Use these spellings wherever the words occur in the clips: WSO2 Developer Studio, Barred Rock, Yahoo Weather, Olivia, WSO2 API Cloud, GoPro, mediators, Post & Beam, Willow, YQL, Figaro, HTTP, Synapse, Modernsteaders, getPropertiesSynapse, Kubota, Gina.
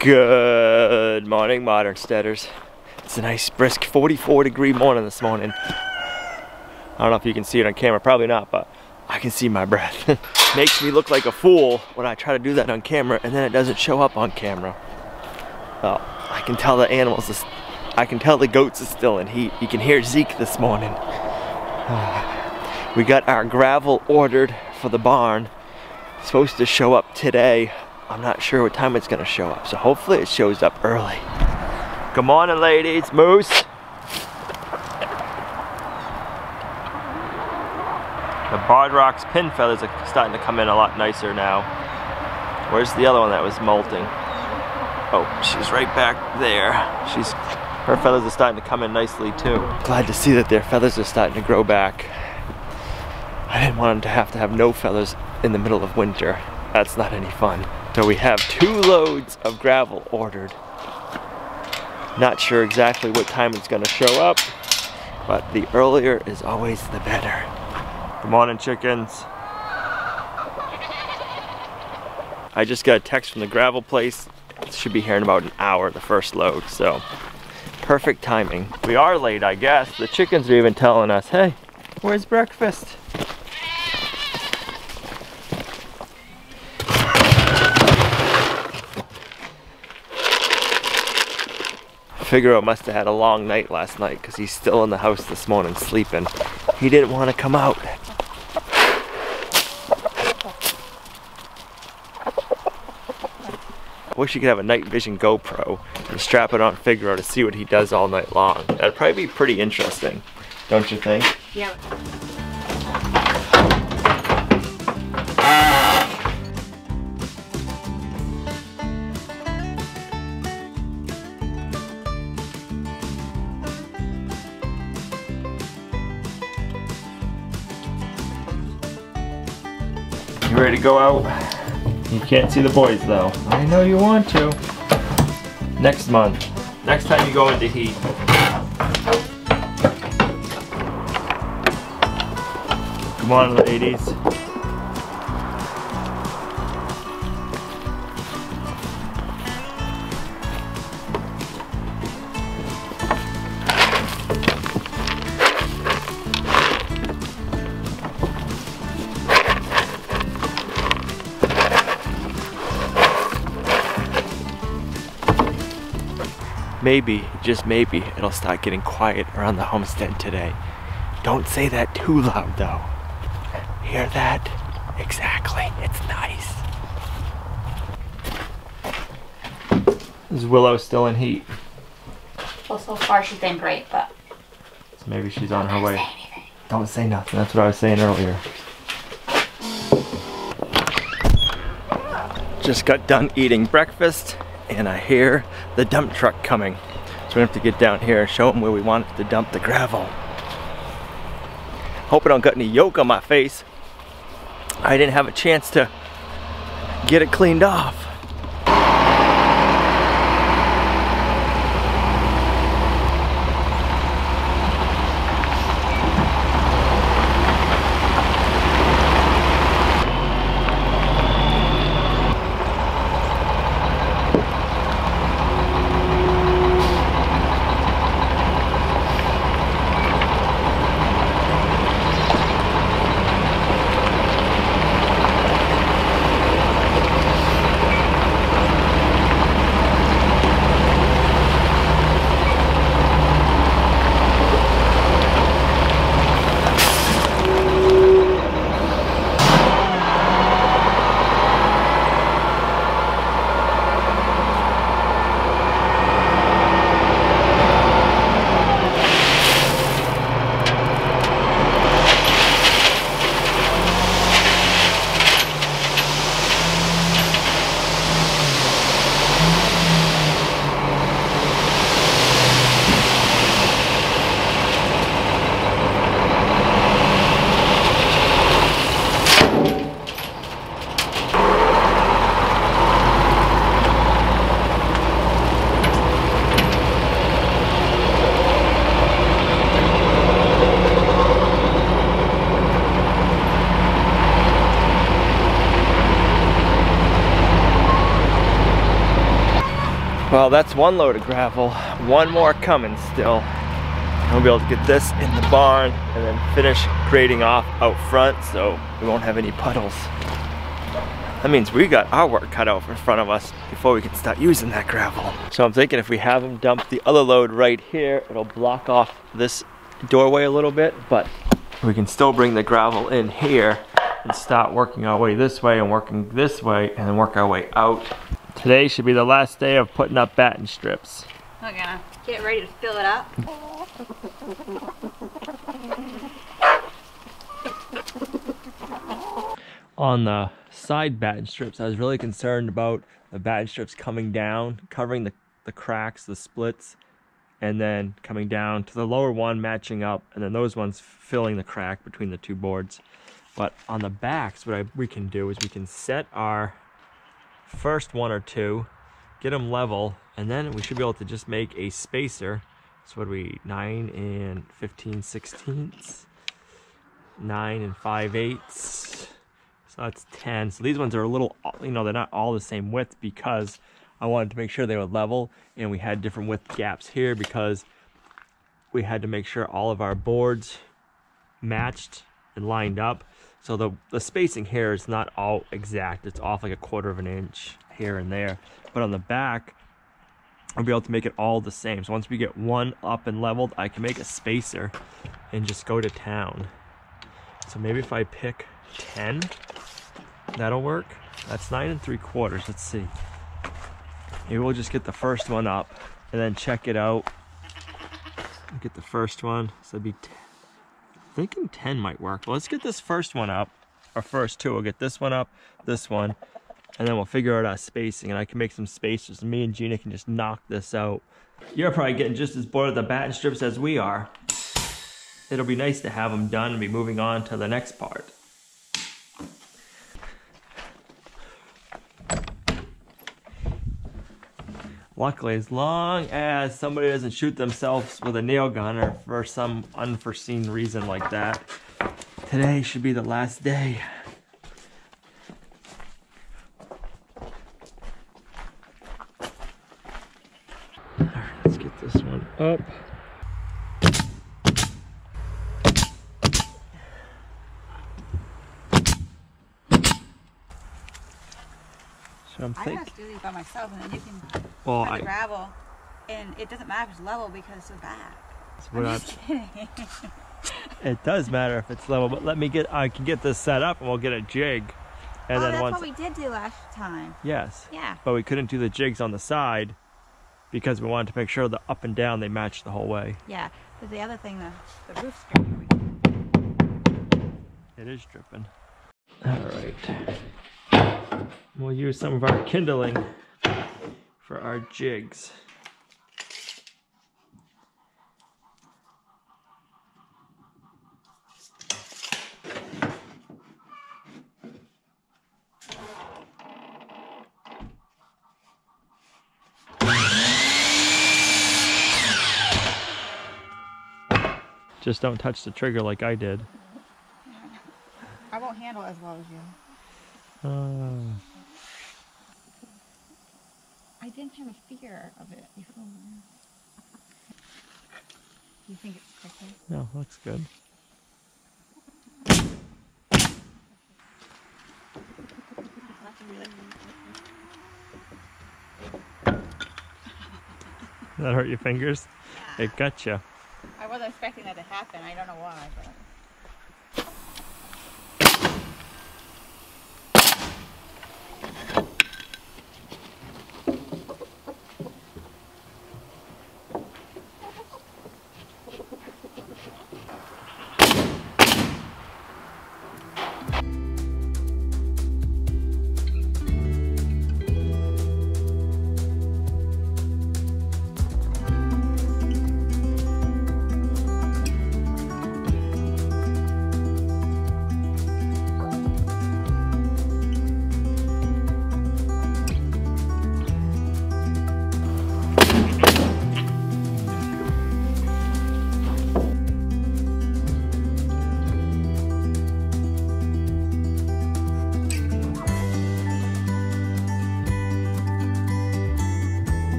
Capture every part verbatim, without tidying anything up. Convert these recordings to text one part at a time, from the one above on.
Good morning, Modernsteaders. It's a nice brisk forty-four degree morning this morning. I don't know if you can see it on camera, probably not, but I can see my breath. Makes me look like a fool when I try to do that on camera and then it doesn't show up on camera. Oh, I can tell the animals, is, I can tell the goats are still in heat. You can hear Zeke this morning. Uh, we got our gravel ordered for the barn. It's supposed to show up today. I'm not sure what time it's gonna show up, so hopefully it shows up early. Good morning, ladies. Moose. The Barred Rock's pin feathers are starting to come in a lot nicer now. Where's the other one that was molting? Oh, she's right back there. She's, her feathers are starting to come in nicely too. Glad to see that their feathers are starting to grow back. I didn't want them to have to have no feathers in the middle of winter. That's not any fun. So we have two loads of gravel ordered. Not sure exactly what time it's gonna show up, but the earlier is always the better. Good morning, chickens. I just got a text from the gravel place. It should be here in about an hour, the first load, so perfect timing. We are late, I guess. The chickens are even telling us, hey, where's breakfast? Figaro must have had a long night last night because he's still in the house this morning sleeping. He didn't want to come out. I wish you could have a night vision GoPro and strap it on Figaro to see what he does all night long. That'd probably be pretty interesting, don't you think? Yeah. You ready to go out? You can't see the boys though. I know you want to. Next month. Next time you go into heat. Come on, ladies. Maybe, just maybe, it'll start getting quiet around the homestead today. Don't say that too loud though. Hear that? Exactly, it's nice. Is Willow still in heat? Well, so far she's been great, but... So maybe she's on her way. Don't say anything. Don't say nothing, that's what I was saying earlier. Just got done eating breakfast. And I hear the dump truck coming. So we have to get down here and show them where we want to dump the gravel. Hope I don't got any yolk on my face. I didn't have a chance to get it cleaned off. Well, that's one load of gravel. One more coming still. I'll be able to get this in the barn and then finish grading off out front so we won't have any puddles. That means we got our work cut out in front of us before we can start using that gravel. So I'm thinking if we have them dump the other load right here, it'll block off this doorway a little bit, but we can still bring the gravel in here and start working our way this way and working this way and then work our way out. Today should be the last day of putting up batten strips. We're gonna get ready to fill it up. On the side batten strips, I was really concerned about the batten strips coming down, covering the, the cracks, the splits, and then coming down to the lower one, matching up, and then those ones filling the crack between the two boards. But on the backs, what I, we can do is we can set our first one or two, get them level, and then we should be able to just make a spacer. So what are we, nine and fifteen sixteenths, nine and five eighths. So that's ten. So these ones are a little, you know, they're not all the same width because I wanted to make sure they were level, and we had different width gaps here because we had to make sure all of our boards matched and lined up. So the, the spacing here is not all exact. It's off like a quarter of an inch here and there. But on the back, I'll be able to make it all the same. So once we get one up and leveled, I can make a spacer and just go to town. So maybe if I pick ten, that'll work. That's nine and three quarters. Let's see. Maybe we'll just get the first one up and then check it out. Get the first one. So it'd be ten. I'm thinking ten might work. Well, let's get this first one up, our first two. We'll get this one up, this one, and then we'll figure out our spacing, and I can make some spacers. Me and Gina can just knock this out. You're probably getting just as bored of the batten strips as we are. It'll be nice to have them done and be moving on to the next part. Luckily, as long as somebody doesn't shoot themselves with a nail gun or for some unforeseen reason like that, today should be the last day. All right, let's get this one up. I'm I have to do these by myself, and then you can well, put I, the gravel, and it doesn't matter if it's level because it's the back. I'm just kidding. It does matter if it's level, but let me get, I can get this set up, and we'll get a jig. And oh, then that's once, what we did do last time. Yes. Yeah. But we couldn't do the jigs on the side because we wanted to make sure the up and down, they matched the whole way. Yeah, but the other thing, the, the roof's dripping. It is dripping. All right. We'll use some of our kindling for our jigs. Just don't touch the trigger like I did. I won't handle it as well as you. Uh, I didn't have a fear of it before. You think it's tricky? No, looks good. That hurt your fingers? Yeah. It got you. I wasn't expecting that to happen. I don't know why, but.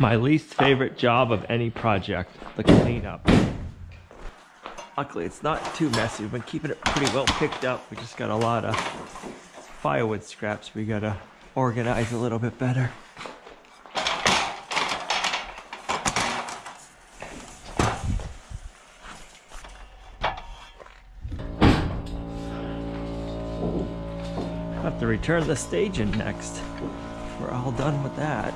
My least favorite job of any project, the cleanup. Luckily, it's not too messy. We've been keeping it pretty well picked up. We just got a lot of firewood scraps we gotta organize a little bit better. I'll have to return the staging next. We're all done with that.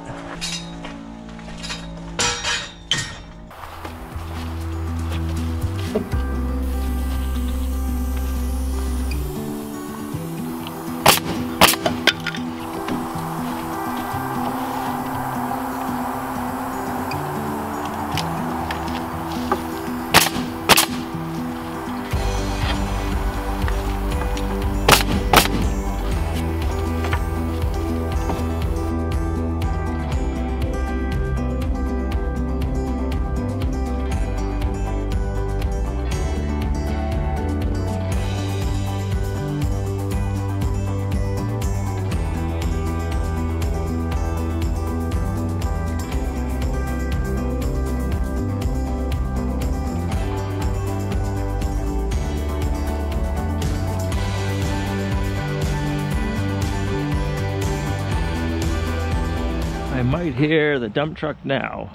I might hear the dump truck now.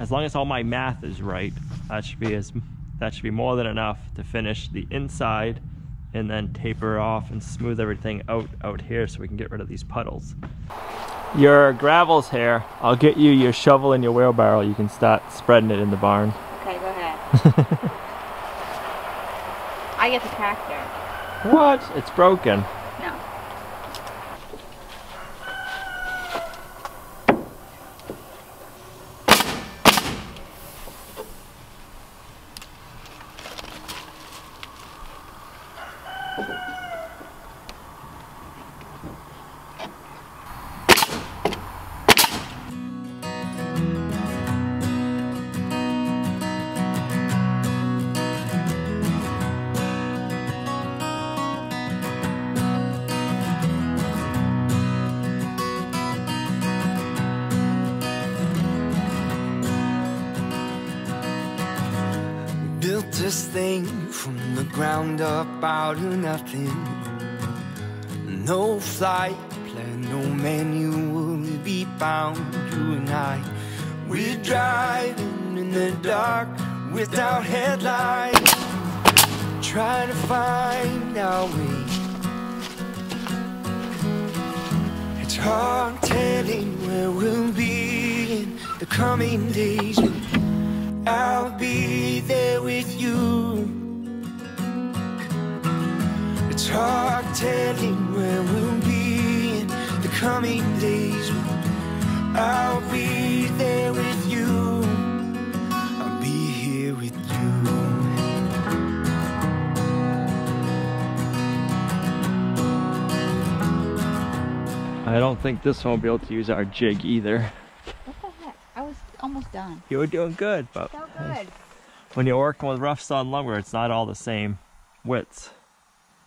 As long as all my math is right, that should be as that should be more than enough to finish the inside and then taper off and smooth everything out out here so we can get rid of these puddles. Your gravel's here. I'll get you your shovel and your wheelbarrow. You can start spreading it in the barn. Okay, go ahead. I get the tractor. What? It's broken. No. This thing from the ground up out of nothing. No flight plan, no menu will be bound. You and I, we're driving in the dark without headlights, trying to find our way. It's hard telling where we'll be in the coming days. I'll be there with you. It's hard telling where we'll be in the coming days. I'll be there with you. I'll be here with you. I don't think this one will be able to use our jig either. Almost done. You were doing good, but so good. When you're working with rough sawn lumber, it's not all the same widths.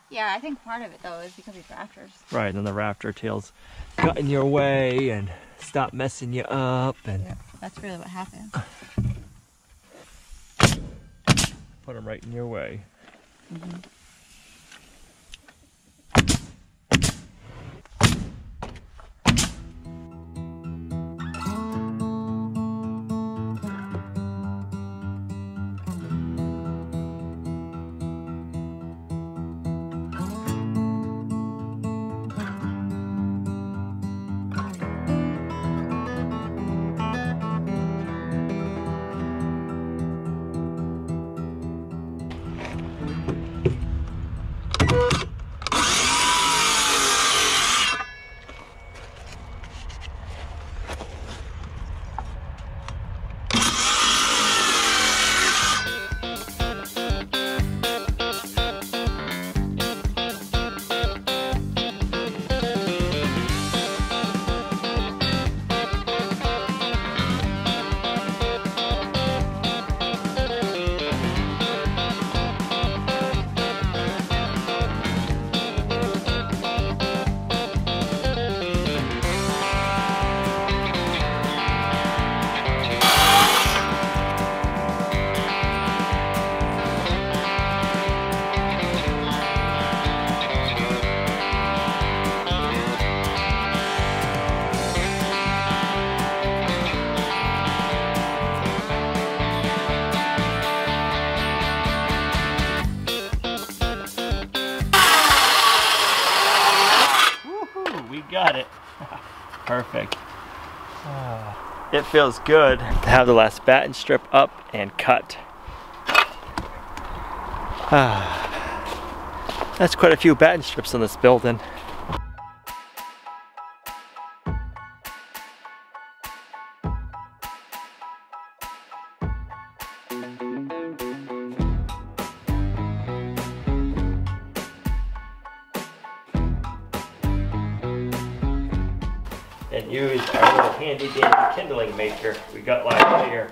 Yeah, I think part of it though is because of these rafters. Right, and the rafter tails got in your way and stop messing you up, and yeah, that's really what happened. Put them right in your way. Mm-hmm. we got it. Perfect. Oh, it feels good to have the last batten strip up and cut. Ah, that's quite a few batten strips on this building. And use our little handy dandy kindling maker we got last year.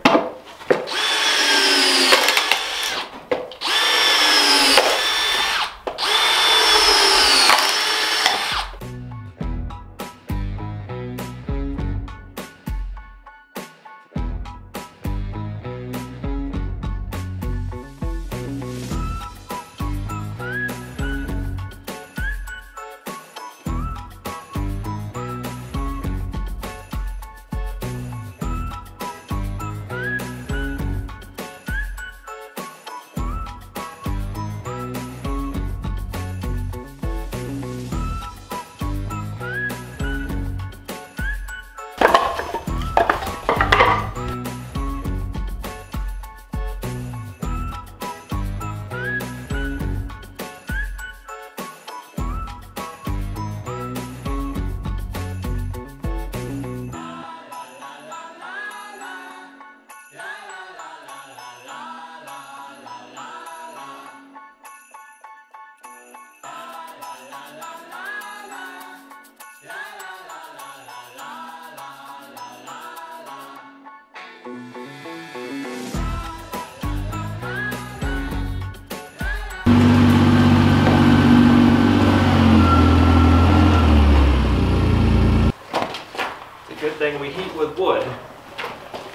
Thing we heat with wood.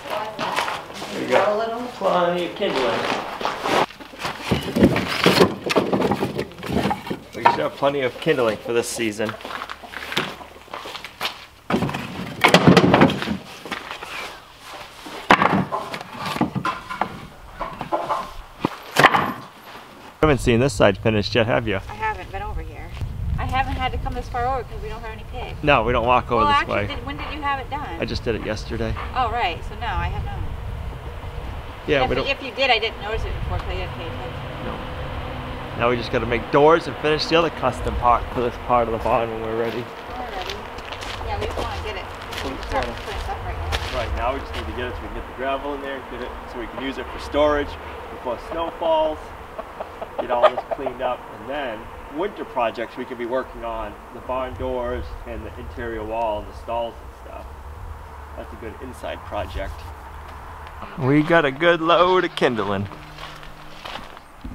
There you go. A little plenty of kindling. We should have plenty of kindling for this season. You haven't seen this side finished yet, have you? I haven't been over here. I haven't had to come this far over because we don't have any pigs. No, we don't walk over well, this actually, way. Did, when did you have it done? I just did it yesterday. Oh, right. So, no, I have not. Yeah, if, we don't, if you did, I didn't notice it before because I didn't pay attention. No. Now we just got to make doors and finish the other custom part for this part of the barn when we're ready. We're ready. Yeah, we just want to get it. We we start to put it up right now. Right now, we just need to get it so we can get the gravel in there, get it so we can use it for storage before snow falls, get all this cleaned up, and then winter projects we could be working on, the barn doors and the interior wall and the stalls and stuff. That's a good inside project. We got a good load of kindling.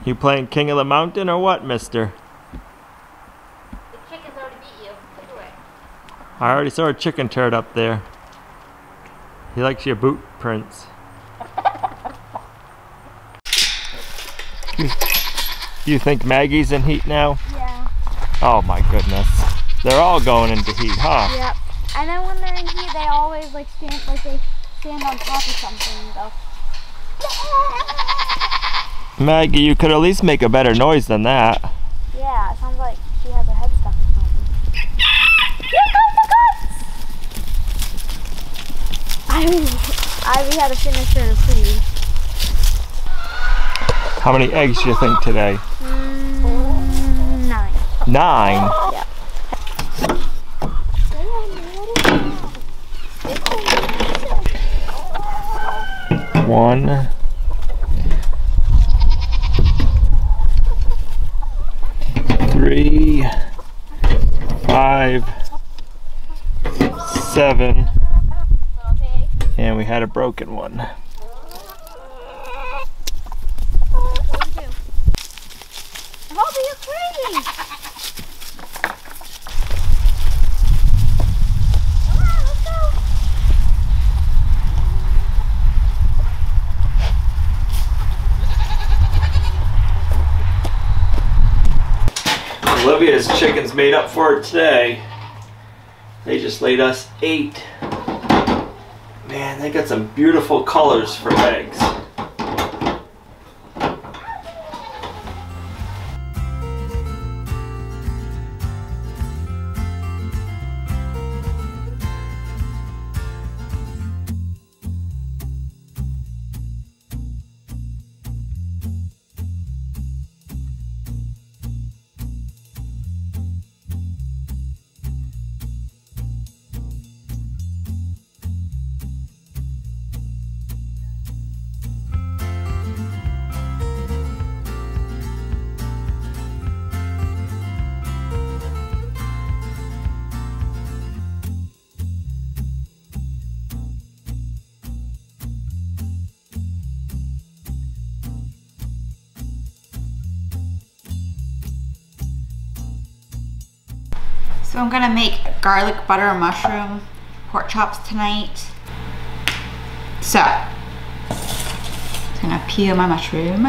You playing King of the Mountain or what, mister? The chicken's already beat you. Look away. I already saw a chicken turd up there. He likes your boot prints. You think Maggie's in heat now? Yeah. Oh my goodness. They're all going into heat, huh? Yep. And then when they're in heat, they always like stand, like they stand on top of something and go. Maggie, you could at least make a better noise than that. Yeah, it sounds like she has her head stuck in something. Here comes the goats! I Ivy had to finish her food. How many eggs do you think today? Mm, nine. Nine? Yeah. One. Three. Five. Seven. And we had a broken one. Olivia's chickens made up for it today. They just laid us eight. Man, they got some beautiful colors for eggs. So I'm gonna make garlic butter mushroom pork chops tonight. So, I'm gonna peel my mushroom.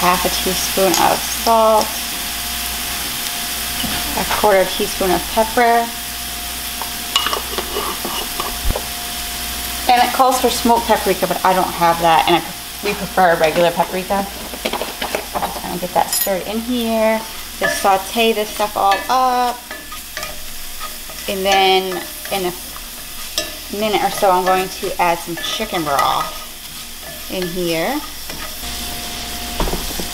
Half a teaspoon of salt, a quarter teaspoon of pepper, and it calls for smoked paprika, but I don't have that, and I, we prefer regular paprika. I'm just gonna get that stirred in here, just saute this stuff all up, and then in a minute or so, I'm going to add some chicken broth in here.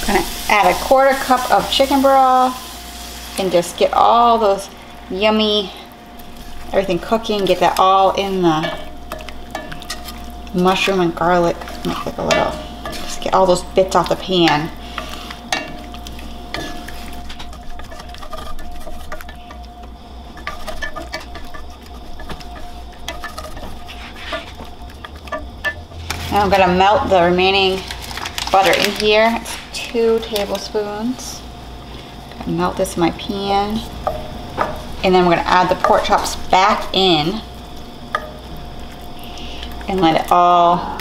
I'm gonna add a quarter cup of chicken broth and just get all those yummy, everything cooking, get that all in the mushroom and garlic. Make like a little, just get all those bits off the pan. Now I'm gonna melt the remaining butter in here. It's two tablespoons. Melt this in my pan. And then we're gonna add the pork chops back in and let it all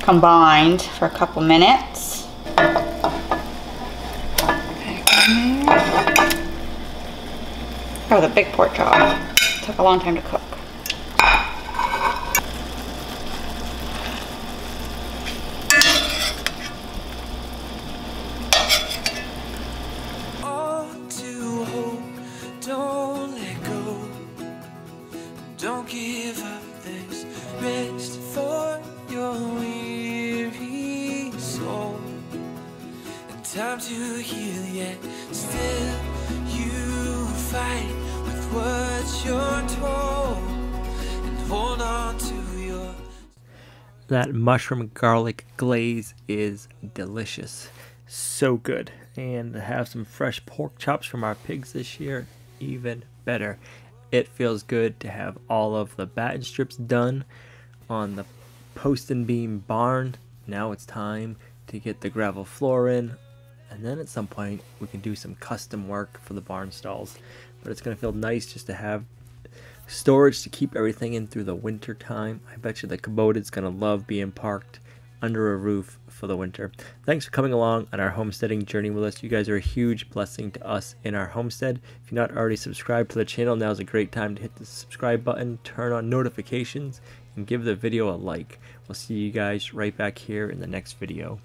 combine for a couple minutes. Oh, the big pork chop. It took a long time to cook. That mushroom garlic glaze is delicious. So good. And to have some fresh pork chops from our pigs this year, even better. It feels good to have all of the batten strips done on the post and beam barn. Now it's time to get the gravel floor in, and then at some point we can do some custom work for the barn stalls. But it's going to feel nice just to have storage to keep everything in through the winter time. I bet you the Kubota is going to love being parked under a roof for the winter. Thanks for coming along on our homesteading journey with us. You guys are a huge blessing to us in our homestead. If you're not already subscribed to the channel, now's a great time to hit the subscribe button, turn on notifications, and give the video a like. We'll see you guys right back here in the next video.